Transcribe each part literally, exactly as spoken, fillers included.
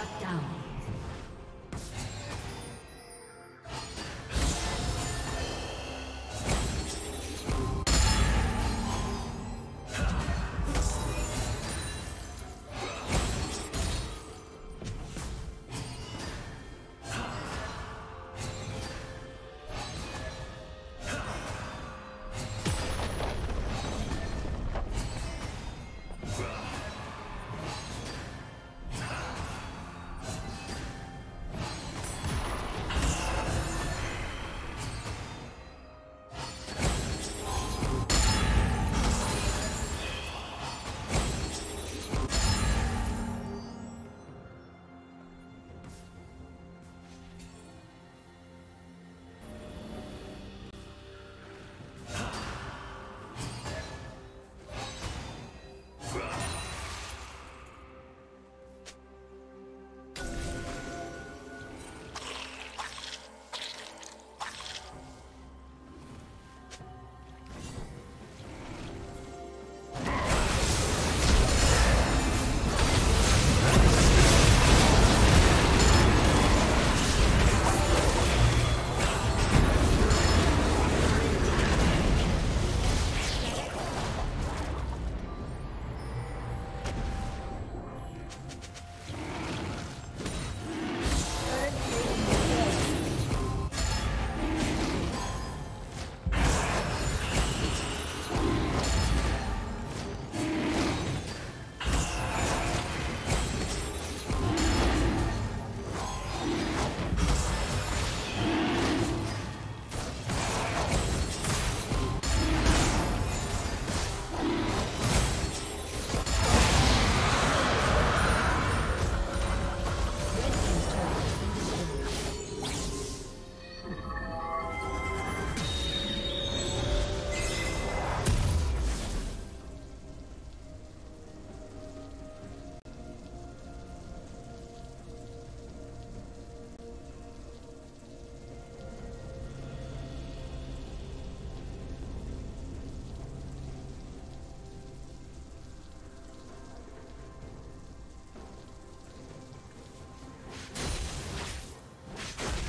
Shut down.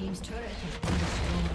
Team's turret has been destroyed.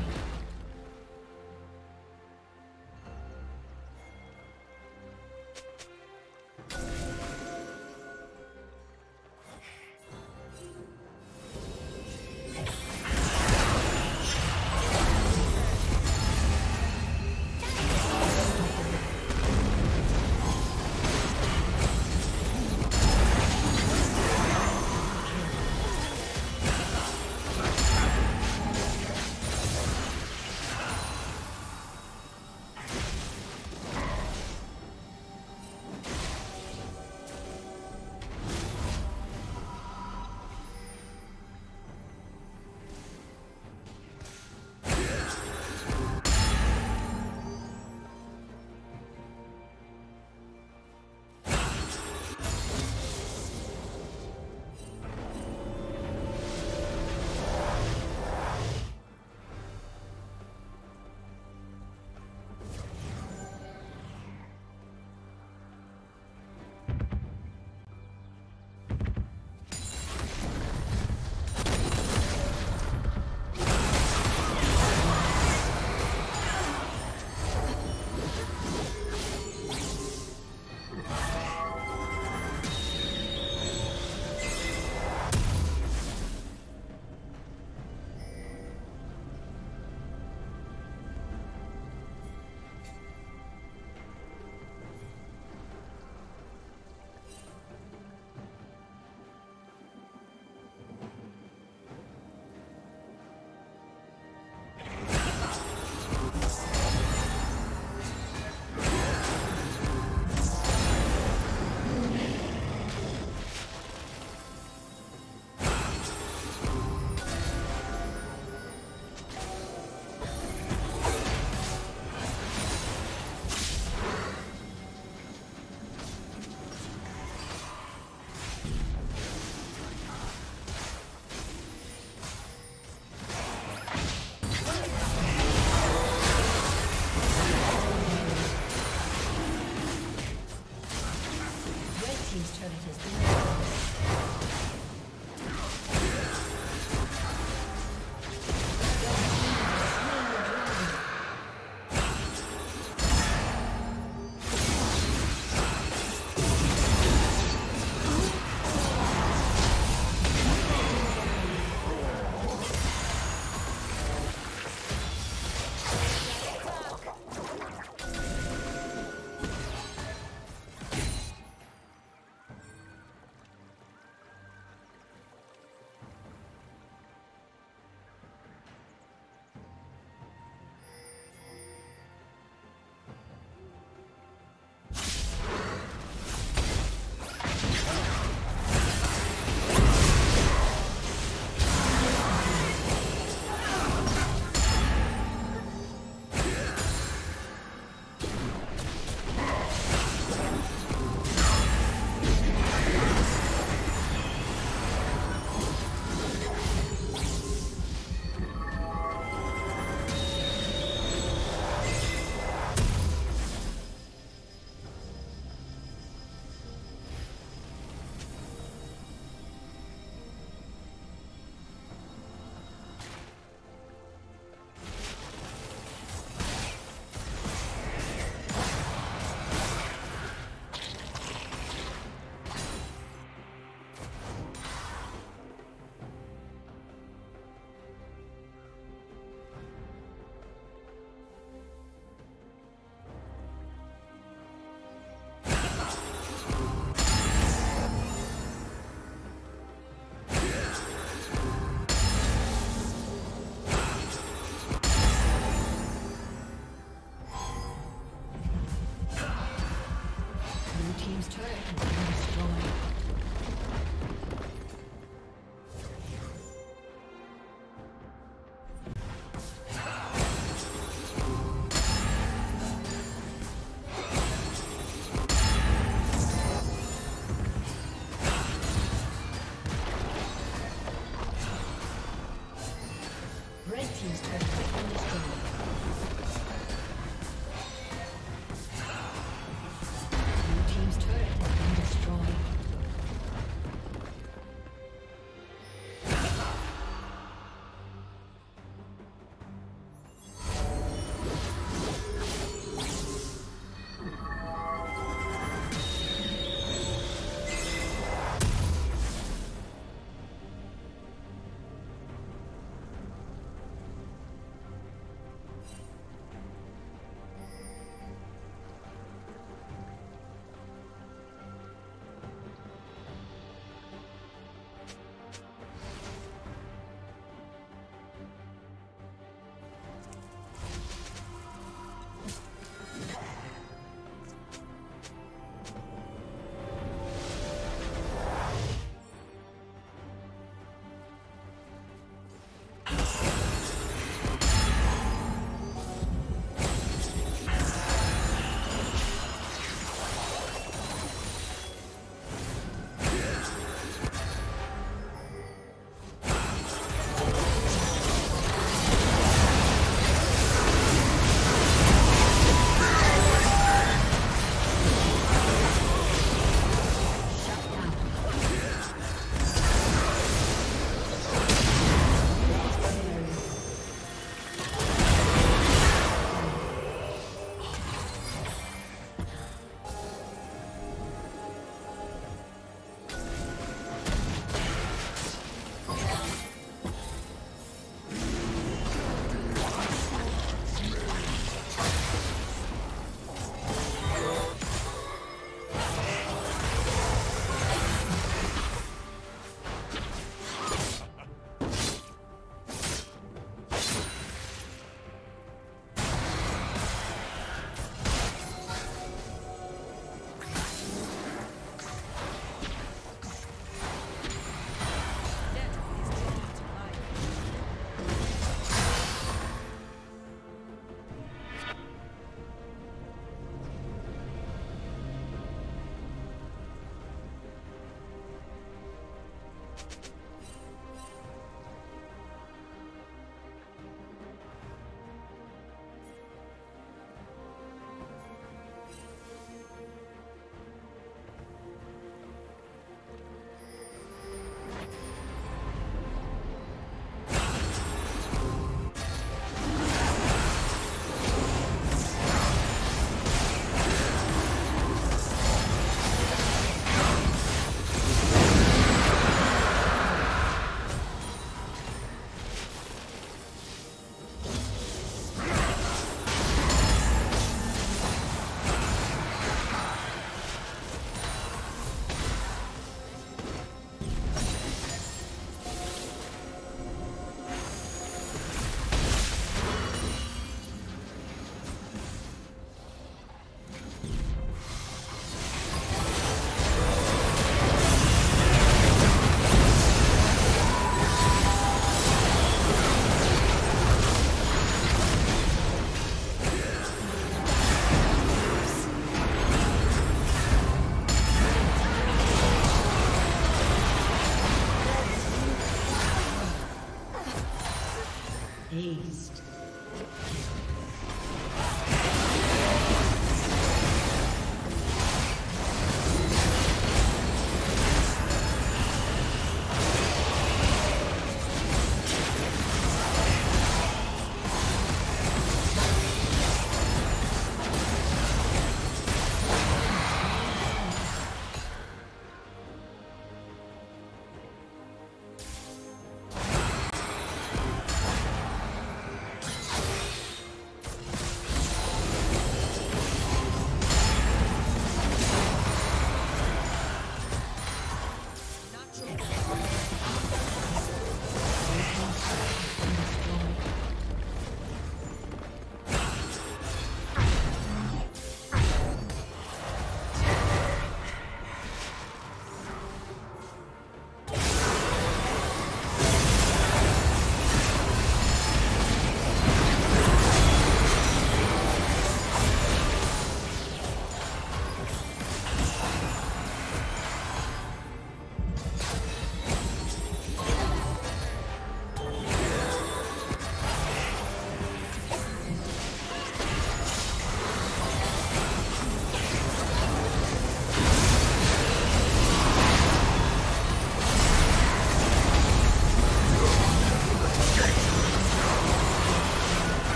team's turret has been destroyed.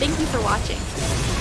Thank you for watching.